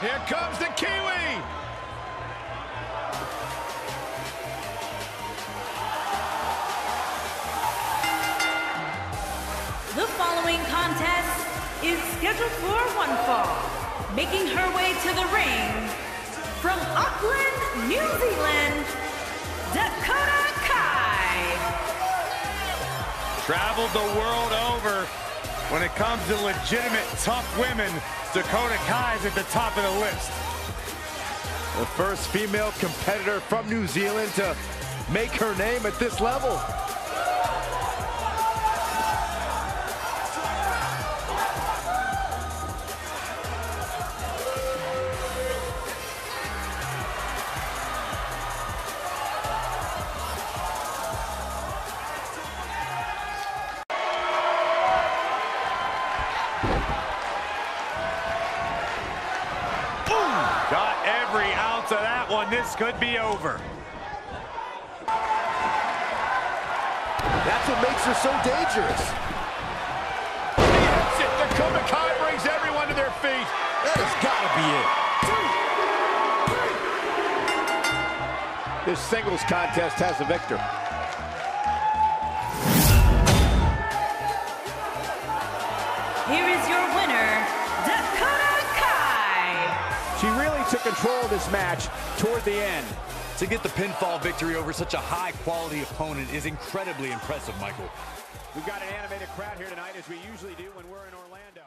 Here comes the Kiwi. The following contest is scheduled for one fall, making her way to the ring from Auckland, New Zealand, Dakota Kai. Traveled the world over. When it comes to legitimate, tough women, Dakota Kai's at the top of the list. The first female competitor from New Zealand to make her name at this level. Got every ounce of that one. This could be over. That's what makes her so dangerous. He hits it. Dakota Kai brings everyone to their feet. That has got to be it. 2, 3. This singles contest has a victor. Here is your winner, Dakota Kai. She really took control of this match toward the end. To get the pinfall victory over such a high-quality opponent is incredibly impressive, Michael. We've got an animated crowd here tonight, as we usually do when we're in Orlando.